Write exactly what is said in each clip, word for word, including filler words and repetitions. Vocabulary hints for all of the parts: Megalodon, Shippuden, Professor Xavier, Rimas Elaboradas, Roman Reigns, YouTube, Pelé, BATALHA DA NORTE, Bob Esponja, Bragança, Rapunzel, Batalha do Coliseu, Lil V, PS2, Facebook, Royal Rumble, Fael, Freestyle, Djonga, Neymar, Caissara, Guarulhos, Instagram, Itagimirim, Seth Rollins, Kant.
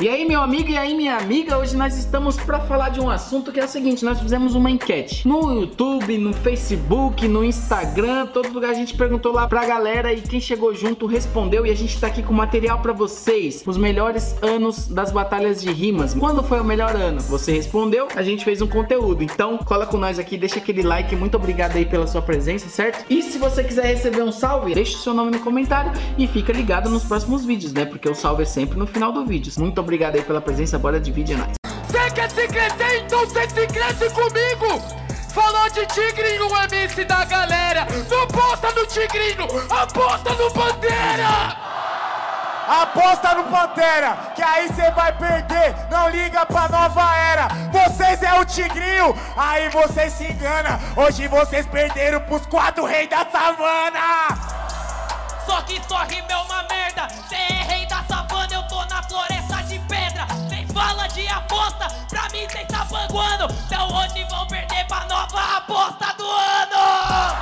E aí, meu amigo, e aí, minha amiga, hoje nós estamos para falar de um assunto que é o seguinte: nós fizemos uma enquete no YouTube, no Facebook, no Instagram, todo lugar a gente perguntou lá pra galera e quem chegou junto respondeu, e a gente tá aqui com material para vocês, os melhores anos das batalhas de rimas. Quando foi o melhor ano? Você respondeu, a gente fez um conteúdo, então cola com nós aqui, deixa aquele like, muito obrigado aí pela sua presença, certo? E se você quiser receber um salve, deixa o seu nome no comentário e fica ligado nos próximos vídeos, né? Porque o salve é sempre no final do vídeo. Muito obrigado aí pela presença, bora de vídeo, é nóis. Você quer se crescer? Então você se cresce comigo! Falou de Tigrinho, M C da galera! Não aposta no Tigrinho, aposta no Pantera! Aposta no Pantera, que aí você vai perder, não liga pra nova era! Vocês é o Tigrinho, aí vocês se enganam! Hoje vocês perderam pros quatro reis da savana! Só que só rima é uma merda, cê é rei da savana, eu tô na floresta de pedra. Cê fala de aposta, pra mim cê tá panguando. Então hoje vão perder pra nova aposta do ano.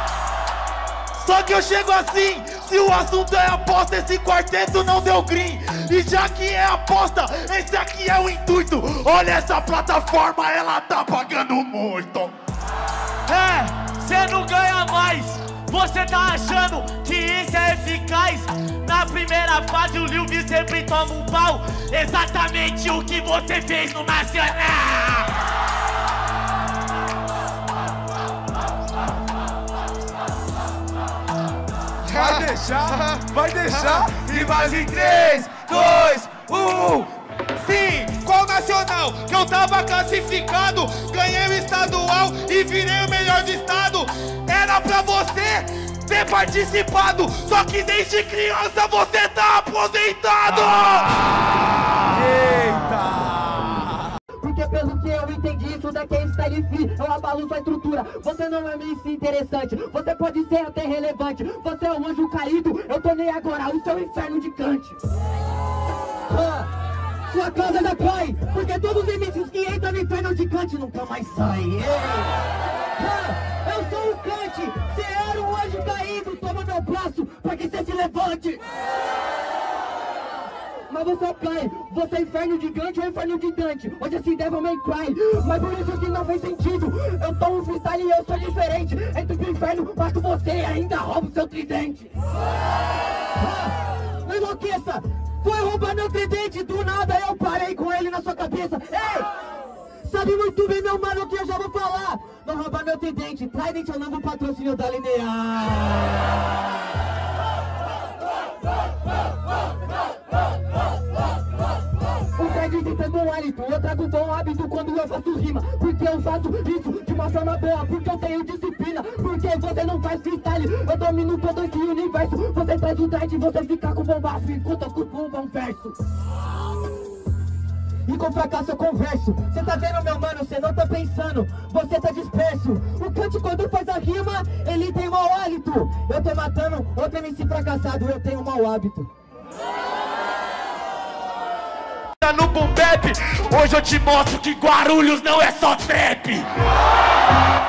Só que eu chego assim, se o assunto é aposta, esse quarteto não deu green. E já que é aposta, esse aqui é o intuito. Olha essa plataforma, ela tá pagando muito. É, cê não ganha mais. Você tá achando que isso é eficaz? Na primeira fase o Lil V sempre toma um pau. Exatamente o que você fez no Nacional. Vai deixar, vai deixar. E mais em três, dois, um. Sim, qual Nacional? Que eu tava classificado. Ganhei o estadual e virei o melhor do estado. Era pra você ter participado, só que desde criança você tá aposentado! Ah, eita! Porque pelo que eu entendi, isso daqui é style free, eu abalo sua estrutura. Você não é M C interessante, você pode ser até relevante. Você é um anjo caído, eu tornei agora o seu inferno de Kant. Ah. Sua causa já cai, porque todos os M Cs que entram no inferno de Kant nunca mais saem. Ah, eu sou o Kant, cê era um anjo caído, toma meu braço pra que cê se levante. Mas você cai, você é inferno de Kant ou inferno de Dante, hoje esse devil may cry. Mas por isso que não fez sentido, eu tô um freestyle e eu sou diferente. Entro pro inferno, mato você e ainda roubo seu tridente. Ah, não enlouqueça. Foi roubar meu tridente, do nada eu parei com ele na sua cabeça. Ei! Sabe muito bem, meu mano, que eu já vou falar. Não roubar meu tridente, Trident é o novo patrocínio da Linear. O Trident tem bom hálito, eu trago bom hábito quando eu faço rima. Porque eu faço isso de uma forma boa, porque eu tenho disciplina. Porque você não faz freestyle, eu domino todo esse universo. Você faz o trend, você fica com bombaço, enquanto eu curto um bom verso. E com fracasso eu converso. Cê tá vendo, meu mano, cê não tá pensando, você tá disperso. O Kant quando faz a rima, ele tem mau hálito. Eu tô matando outro M C fracassado, eu tenho mau hábito. No boom bap, hoje eu te mostro que Guarulhos não é só trap.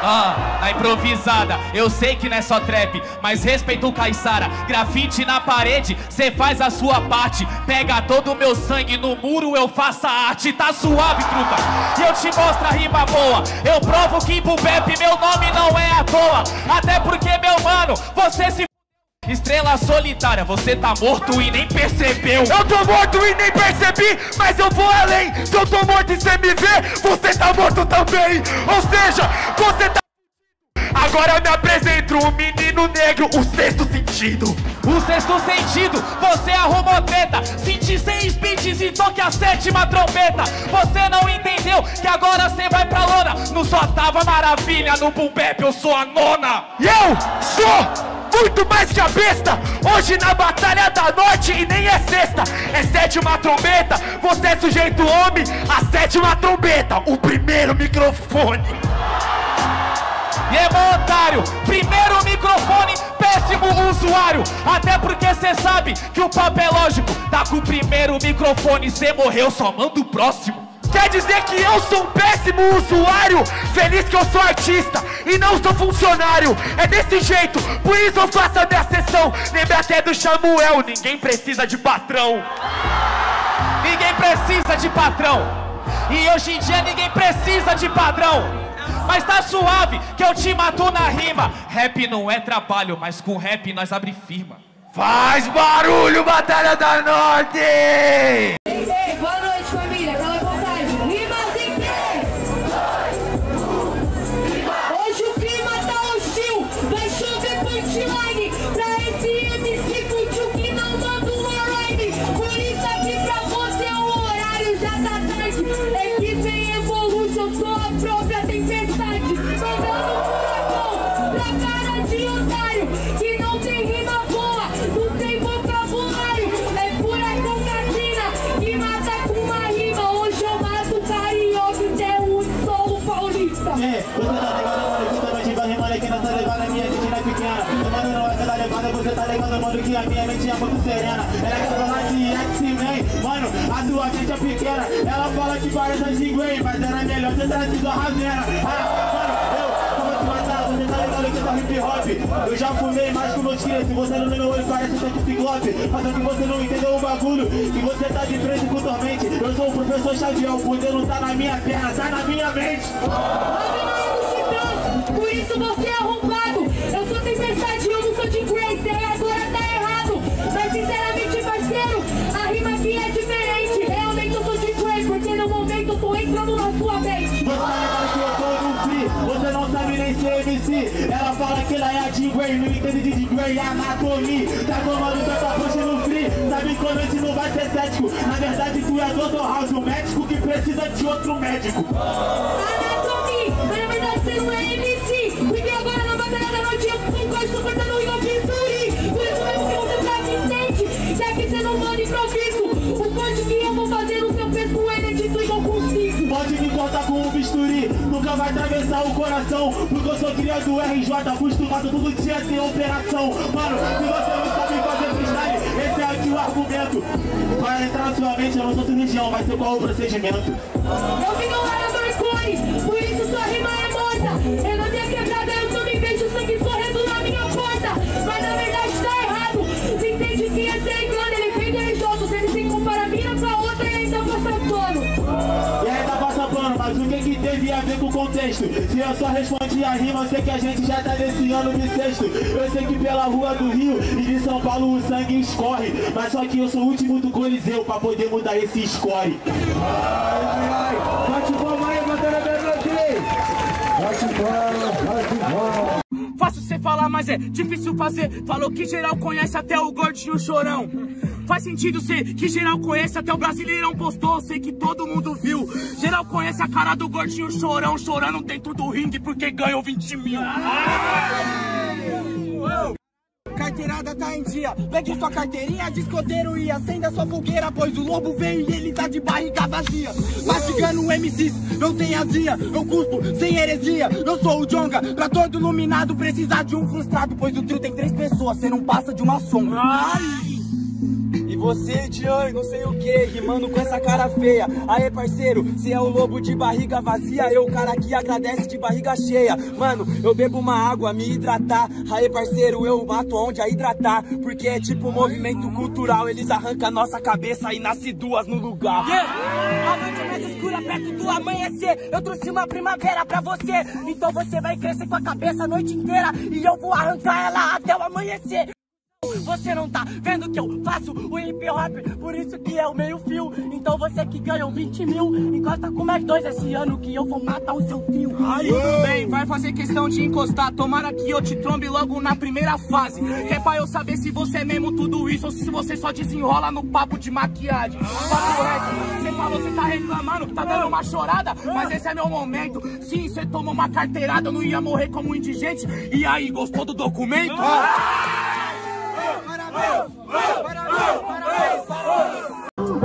Ah, a improvisada, eu sei que não é só trap, mas respeita o Caissara. Grafite na parede, cê faz a sua parte. Pega todo o meu sangue no muro, eu faço a arte. Tá suave, truta, e eu te mostro a rima boa. Eu provo que boom bap, meu nome não é à toa. Até porque, meu mano, você se... Estrela solitária, você tá morto e nem percebeu. Eu tô morto e nem percebi, mas eu vou além. Se eu tô morto e cê me vê, você tá morto também. Ou seja, você tá... Agora eu me apresento, o menino negro, o sexto sentido. O sexto sentido, você arrumou treta. Senti seis beats e toque a sétima trombeta. Você não entendeu que agora cê vai pra lona. Não só tava maravilha no boom bap, eu sou a nona. E eu sou... muito mais que a besta, hoje na Batalha da Norte e nem é sexta, é sétima trombeta, você é sujeito homem, a sétima trombeta, o primeiro microfone. E é bom, otário, primeiro microfone, péssimo usuário, até porque cê sabe que o papo é lógico, tá com o primeiro microfone, cê morreu, só manda o próximo. Quer dizer que eu sou um péssimo usuário? Feliz que eu sou artista e não sou funcionário. É desse jeito, por isso eu faço a minha sessão. Lembra até do Samuel, ninguém precisa de patrão. Ninguém precisa de patrão. E hoje em dia ninguém precisa de padrão. Mas tá suave que eu te mato na rima. Rap não é trabalho, mas com rap nós abre firma. Faz barulho, Batalha da Norte! Ei, ei, boa noite, família. Cala a vontade. Rimas em três, dois, um, rima. Hoje o clima tá hostil. Vai chover punchline pra esse M C fútil que não manda uma rhyme. Por isso aqui pra você o horário já tá tarde. É que sem evolução sou a própria tempestade. Mandando um furacão pra cara de otário que não tem rima boa. Você tá ligado, mano, que a minha mente é muito serena. Ela quer falar de X-Men, mano, a tua gente é pequena. Ela fala que várias das Gwen, mas era melhor ter trazido a Ravena. Ah, mano, eu vou te matar, você tá ligado que tá hip-hop. Eu já fumei mais que meus crias, se você não vê meu olho parece um tanque ciclope. Mas é que você não entendeu o bagulho, que você tá de frente com tormente. Eu sou o professor Xavier, o poder não tá na minha perna, tá na minha mente. Por isso você é arrombado. Eu sou tempestade, eu não sou de Grace. E agora tá errado. Mas sinceramente, parceiro, a rima aqui é diferente. Realmente eu sou de Grace, porque no momento eu tô entrando na sua mente. Você fala que eu tô no free, você não sabe nem ser M C. Ela fala que ela é a de Grace, não entende de Grace, é anatomia. Tá tomando tanta ponte no free, sabe quando a gente não vai ser cético. Na verdade tu é doutor House, o médico que precisa de outro médico. Anatomia, mas na verdade você não é M C. Porque agora na Batalha da Noite eu não gosto cortando o Yobisuri. Por isso mesmo que você já me entende, já que você não manda improviso. O corte que eu vou fazer no seu pesco é inédito e não consigo. Pode me cortar com um bisturi, nunca vai atravessar o coração. Porque eu sou cria do R J, acostumado todo dia a ter operação. Mano, se você não sabe fazer freestyle, esse é aqui o argumento. Para entrar na sua mente, eu não sou cirurgião, mas sei qual é o procedimento. Eu vim no Arador Cone, por isso sua rima é morta. Eu não tenho que mas o que que teve a ver com o contexto? Se eu só respondi a rima, eu sei que a gente já tá nesse ano bissexto. Eu sei que pela rua do Rio e de São Paulo o sangue escorre, mas só que eu sou o último do Coliseu pra poder mudar esse score. Ai, ai, ai, bate palma aí, Batalha da Norte! Bate palma, bate palma. Fácil você falar, mas é difícil fazer. Falou que geral conhece até o gordinho chorão. Faz sentido ser que geral conhece, até o brasileirão postou, sei que todo mundo viu. Geral conhece a cara do gordinho chorão, chorando dentro do ringue porque ganhou vinte mil. Carteirada tá em dia, pegue sua carteirinha, discoteiro e acenda sua fogueira, pois o lobo veio e ele tá de barriga vazia. Mastigando M Cs, não tem azia, eu cuspo sem heresia, eu sou o Djonga, pra todo iluminado precisar de um frustrado, pois o trio tem três pessoas, você não passa de uma sombra. Ai. Você, Tian, não sei o que, rimando com essa cara feia. Aê, parceiro, se é o lobo de barriga vazia, eu, o cara que agradece de barriga cheia. Mano, eu bebo uma água, me hidratar. Aê, parceiro, eu mato onde a hidratar. Porque é tipo movimento cultural, eles arrancam a nossa cabeça e nasce duas no lugar. Yeah. A noite é mais escura perto do amanhecer. Eu trouxe uma primavera pra você. Então você vai crescer com a cabeça a noite inteira e eu vou arrancar ela até o amanhecer. Você não tá vendo que eu faço o hip hop, por isso que é o meio fio. Então você que ganhou vinte mil, encosta com mais dois esse ano que eu vou matar o seu fio. Aí tudo bem, vai fazer questão de encostar. Tomara que eu te trombe logo na primeira fase, que é pra eu saber se você é mesmo tudo isso ou se você só desenrola no papo de maquiagem. Você falou, você tá reclamando, tá dando uma chorada, mas esse é meu momento. Sim, você tomou uma carteirada, eu não ia morrer como indigente. E aí, gostou do documento?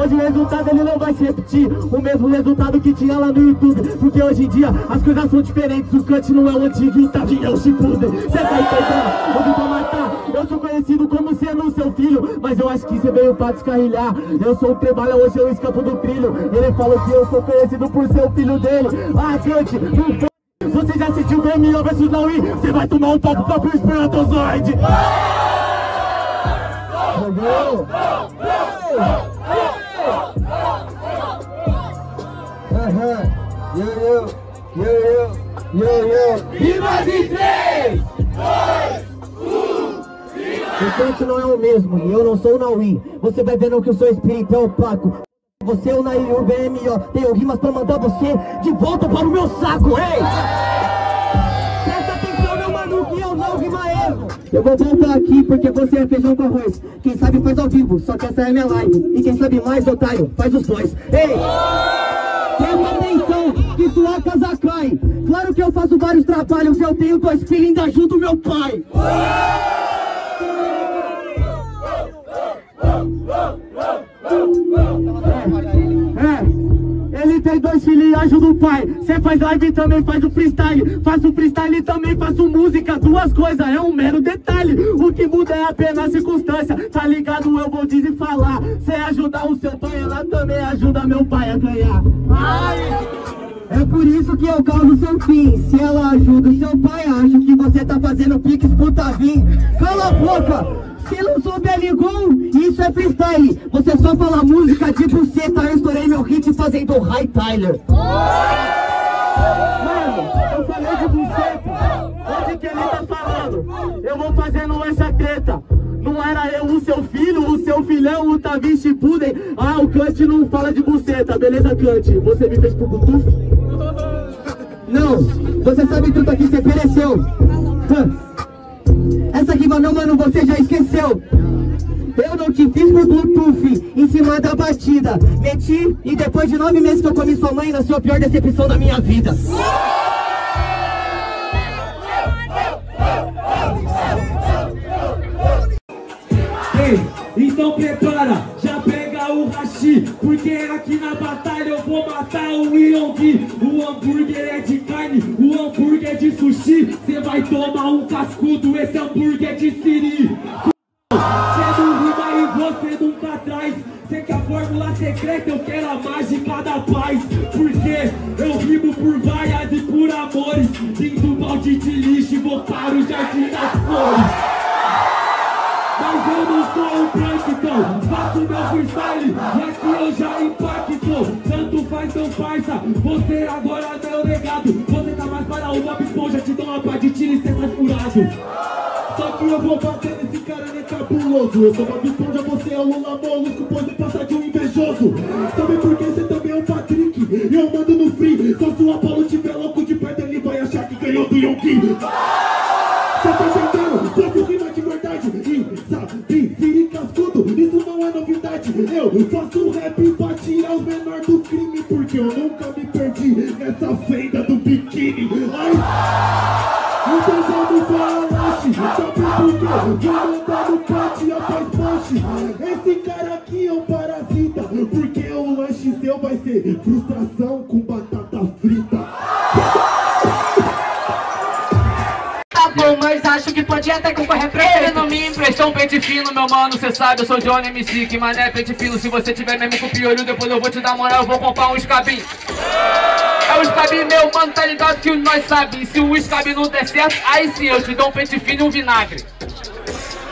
Hoje o resultado ele não vai se repetir, o mesmo resultado que tinha lá no YouTube, porque hoje em dia as coisas são diferentes, o cut não é o antigo e tá vindo é o Shippuden. Cê tá entendendo? Eu vim pra matar, eu sou conhecido como sendo seu filho, mas eu acho que você veio pra descarrilhar. Eu sou o Trebalha, hoje eu escapo do trilho, ele falou que eu sou conhecido por ser o filho dele. Ah, cut, então, você já assistiu B M O versus Naui? Você vai tomar um papo pra pro espermatozoide. Go, go, go, go, go, go, go. Yo, yo, yo, yo, yo. Rimas em três, dois, um, viva! O sente não é o mesmo, e eu não sou o Naui. Você vai vendo que o seu espírito é opaco. Você é o Naí, o B M O. Tenho rimas pra mandar você de volta para o meu saco, ei! Eu vou voltar aqui porque você é feijão com arroz. Quem sabe faz ao vivo, só que essa é minha live. E quem sabe mais, otário, faz os dois. Ei! Presta atenção que sua casa cai. Claro que eu faço vários trabalhos, eu tenho dois filhos e ainda ajudo meu pai. É, ele tem dois filhos e ajuda o pai. Cê faz live e também faz o freestyle. Faço freestyle e também faço música. Duas coisas é um mero detalhe. O que muda é apenas circunstância. Tá ligado? Eu vou dizer e falar. Cê ajudar o seu pai, ela também ajuda meu pai a ganhar. Ai. É por isso que eu causo seu fim. Se ela ajuda o seu pai, acho que você tá fazendo piques puta vim. Cala a boca! Se não souber ligou, isso é freestyle. Você só fala música de buceta. Eu estourei meu hit fazendo High Tyler. Mano, eu falei de buceta. Onde que ele tá falando? Eu vou fazendo essa treta. Não era eu o seu filho, o seu filhão, o Tavi Shippuden. Ah, o Kant não fala de buceta. Beleza, Kant, você me fez pro Bluetooth? Não, você sabe tudo aqui, você pereceu. Essa aqui, mano, mano, você já esqueceu. Eu não te fiz por Bluetooth, em cima da batida. Meti, e depois de nove meses que eu comi sua mãe, nasceu a pior decepção da minha vida. Ei, então prepara, já pega o hashi, porque aqui na batalha eu vou matar o Yongi. O hambúrguer é de carne, o hambúrguer é de sushi. Cê vai tomar um cascudo, esse hambúrguer é de siri. Cê não rima e você nunca traz. Cê quer a fórmula secreta, eu quero a mágica da paz. Porque eu rimo por vaias e por amores. Sinto um balde de lixo e vou para o jardim das flores. Mas eu não sou um plankton, faço meu freestyle, mas que eu já impacto. Tanto faz, não farsa, você agora é meu legado. Você tá mais para o Bob Esponja, te dou uma pá de tiro e cê tá furado. Só que eu vou bater nesse cara, ele é cabuloso. Eu sou Bob Esponja, você é o Lula Molusco, pode passar de um invejoso. Sabe por que você também é um Patrick, e eu mando no free. Só se o Apolo tiver louco de perto, ele vai achar que ganhou do Yonki. Cê tá chegando, cê se rima de verdade. Isso não é novidade, eu faço rap pra tirar os menores do crime. Porque eu nunca me perdi nessa fenda do biquíni. Ai, então já me falaste, sabe por quê? Vou mandar no pátio, faz punch. Esse cara aqui é um parasita, porque o lanche seu vai ser frustração com batata frita. Mas acho que podia até concorrer pra ele. Ele não me emprestou um pente fino, meu mano. Cê sabe, eu sou Johnny M C, que mané pente fino. Se você tiver mesmo com piolho, depois eu vou te dar moral. Eu vou comprar um escabim. É o escabim, meu mano, tá ligado que nós sabe. Se o escabim não der certo, aí sim eu te dou um pente fino e um vinagre.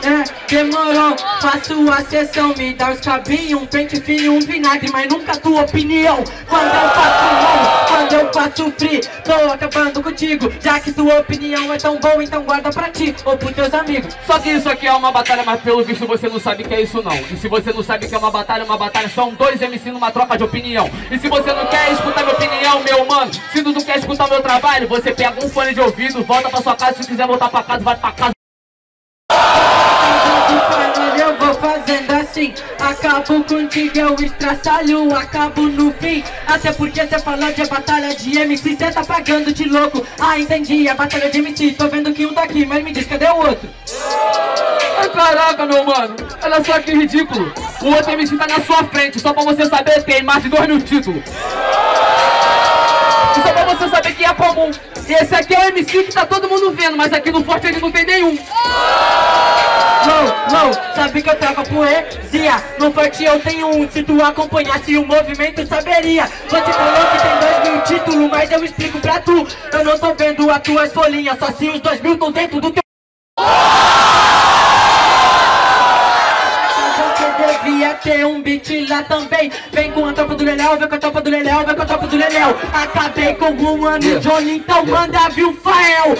É, demorou, faço a sessão. Me dá um escabinho, um pente fino e um vinagre. Mas nunca tua opinião. Quando eu faço, quando eu faço free, tô acabando contigo. Já que tua opinião é tão boa, então guarda pra ti ou pros teus amigos. Só que isso aqui é uma batalha, mas pelo visto você não sabe que é isso não. E se você não sabe que é uma batalha, uma batalha são dois M C numa troca de opinião. E se você não quer escutar minha opinião, meu mano, se tu não quer escutar meu trabalho, você pega um fone de ouvido, volta pra sua casa. Se quiser voltar pra casa, vai pra casa. Fazendo assim, acabo contigo, eu estraçalho, acabo no fim. Até porque cê fala de batalha de M C, cê tá pagando de louco. Ah, entendi, a batalha de M C, tô vendo que um tá aqui, mas me diz, cadê o outro? Ai, caraca, meu mano, olha só que ridículo. O outro M C tá na sua frente, só pra você saber, tem mais de dois mil títulos. E só pra você saber que é comum. Esse aqui é o M C que tá todo mundo vendo, mas aqui no Forte ele não tem nenhum. Não, não, sabe que eu trago a poesia. No Forte eu tenho um, se tu acompanhasse o movimento saberia. Você falou que tem dois mil títulos, mas eu explico pra tu. Eu não tô vendo as tuas folhinhas, só se os dois mil tão dentro do teu... Você devia bater um beat lá também. Vem com a tropa do Leléu, vem com a tropa do Leléu, vem com a tropa do Leléu. Acabei com o Mano e o Johnny, então manda viu Fael.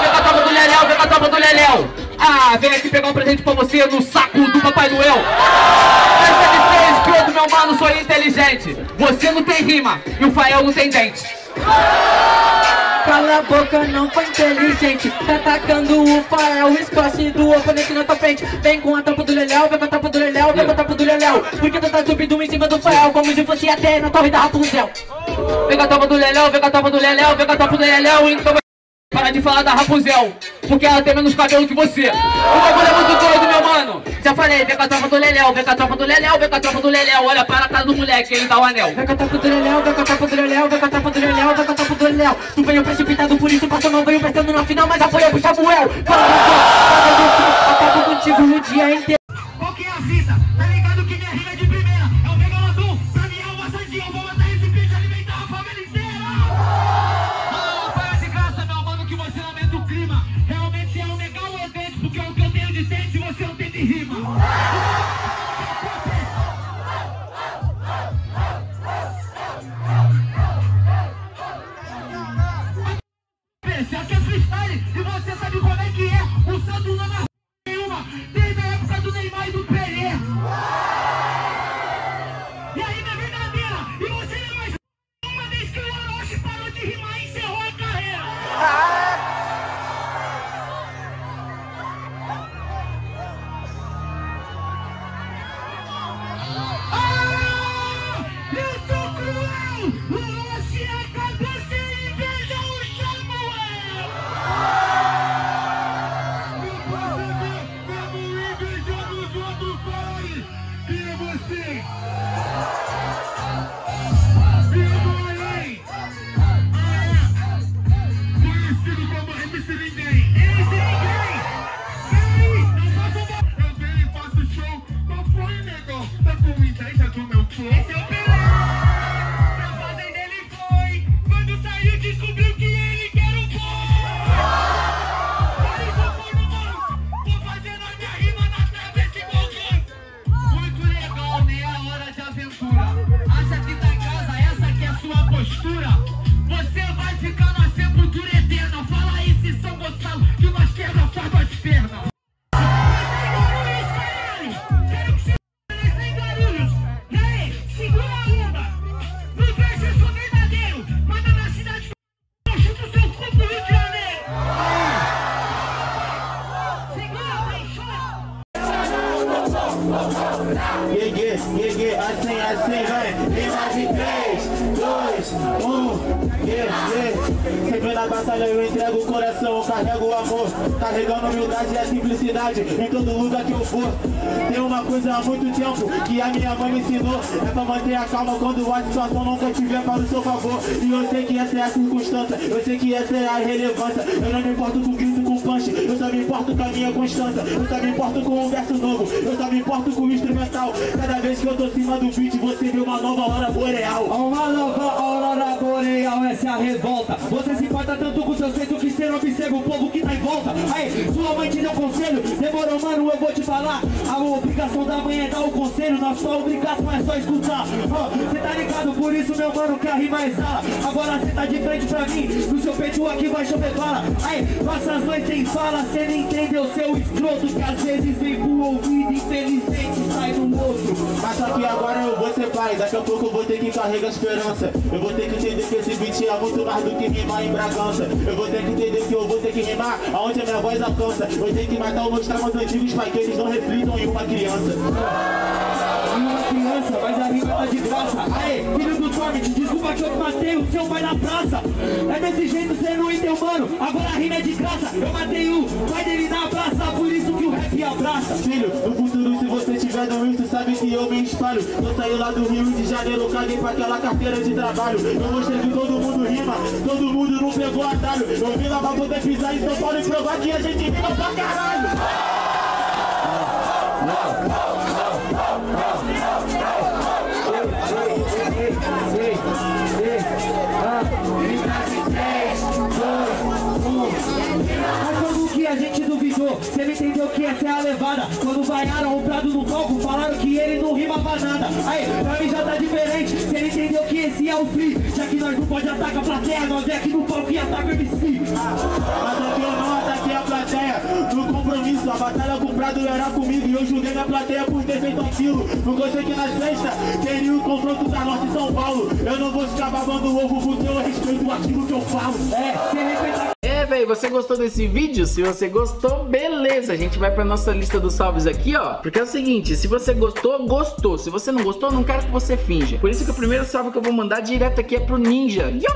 Vem com a tropa do Leléu, vem com a tropa do Leléu, vem com a tropa do Leléu. Ah, vem aqui pegar um presente pra você no saco do Papai Noel. Essa que fez, que meu mano, sou inteligente. Você não tem rima e o Fael não tem dente. Cala a boca, não foi inteligente. Tá atacando o Fael, escoce do oponente na tua frente. Vem com a tampa do Leléu, vem com a tampa do Leléu, vem com a tampa do Leléu. Porque tu tá subindo em cima do Fael, como se fosse até na torre da Rapunzel. Vem com a tampa do Leléu, vem com a tampa do Leléu, vem com a tampa do Leléu. Então para de falar da Rapunzel, porque ela tem menos cabelo que você. O bagulho é muito doido, meu mano. Já falei, vem com a tropa do Leléu, vem com a tropa do Leléu, vem com a tropa do Leléu. Olha para a cara do moleque, ele dá o anel. Vem com a tropa do Leléu, vem com a tropa do Leléu, vem com a tropa do Leléu, vem com a tropa do Leléu. Tu veio precipitado, por isso passou, não veio pensando na final, mas apoiou pro Samuel. Acabo contigo no dia inteiro. Qual que é a vida? Tá ligado que minha rima é de primeira. É o Megalodon, pra mim é uma sardinha. Eu vou matar esse bicho e alimentar a família inteira. Realmente é um legal evento, porque o que eu tenho de dente você não tem de rima. Esse aqui é freestyle e você sabe como é que é. O Santos não é nenhuma, desde a época do Neymar e do Pelé. E aí na verdadeira, e você não é mais uma vez que o Orochi parou de rimar e encerrou a carreira. Carregando humildade e a simplicidade em todo lugar que eu for. Tem uma coisa há muito tempo que a minha mãe me ensinou: é pra manter a calma quando a situação nunca estiver para o seu favor. E eu sei que essa é a circunstância, eu sei que essa é a relevância. Eu não me importo com grito, com punch, eu só me importo com a minha constância. Eu só me importo com um verso novo, eu só me importo com o instrumental. Cada vez que eu tô cima do beat, você vê uma nova aurora boreal. Uma nova aurora boreal, essa é a revolta. Você se importa tanto com o seu centro que você não observa o povo que tá em volta. Aí, sua mãe te deu conselho, demorou, mano, eu vou te falar. A obrigação da mãe é dar o conselho, na sua obrigação é só escutar. oh, Cê tá ligado, por isso, meu mano, que a rima exala. Agora cê tá de frente pra mim, no seu peito aqui vai chover bala. Aí, nossas mães sem fala, cê não entendeu, seu escroto, que às vezes vem pro ouvido, infelizmente sai no outro. Mas só que agora eu vou ser pai, daqui a pouco eu vou ter que carregar a esperança. Eu vou ter que entender que esse beat é muito mais do que rimar em Bragança. Eu vou ter que entender que eu vou ter que rimar aonde a minha voz alcança. Eu tenho que matar os meus traumas antigos pra que eles não reflitam em uma criança. Em uma criança, mas a rima tá de graça. Aê, filho do Tommy, desculpa que eu matei o seu pai na praça. É desse jeito, você não entendeu, mano. Agora a rima é de graça. Eu matei o pai dele na praça, por isso que o rap abraça. Filho, no futuro, se você tiver doente, sabe que eu me espalho. Eu saí lá do Rio de Janeiro, caguei pra aquela carteira de trabalho. Eu mostrei que todo mundo rima, todo mundo não pegou atalho. Eu vim lá pra poder pisar em São Paulo e provar que a gente rima pra caralho. Mas como que é a gente duvidou, cê não entendeu que essa é a levada. Quando vaiaram o Prado no palco, falaram que ele não rima pra nada. Aí, pra mim já tá diferente, cê não entendeu que esse é o free. Já que nós não pode atacar a plateia, nós é aqui no palco e ataca o M C. Ah, mas aqui eu não ataquei a plateia, no compromisso. A batalha com o Prado era comigo e eu julguei minha plateia por ter feito aquilo. Não gostei que na sexta teria o confronto da Norte e São Paulo. Eu não vou ficar babando o ovo porque eu respeito aquilo que eu falo. É, cê respeita. É, velho, você gostou desse vídeo? Se você gostou, beleza, a gente vai pra nossa lista dos salves aqui, ó. Porque é o seguinte, se você gostou, gostou. Se você não gostou, não quero que você finja. Por isso que o primeiro salve que eu vou mandar direto aqui é pro Ninja. Yo,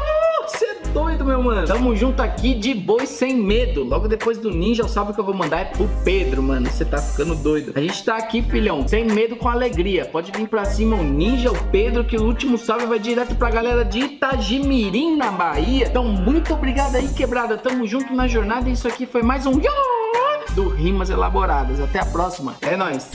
cê é doido, meu mano. Tamo junto aqui de boi sem medo. Logo depois do Ninja, o salve que eu vou mandar é pro Pedro, mano. Você tá ficando doido. A gente tá aqui, filhão, sem medo, com alegria. Pode vir pra cima o Ninja, o Pedro, que o último salve vai direto pra galera de Itagimirim, na Bahia. Então, muito obrigado aí, quebrada. Tamo junto na jornada e isso aqui foi mais um Yo! Do Rimas Elaboradas. Até a próxima. É nóis!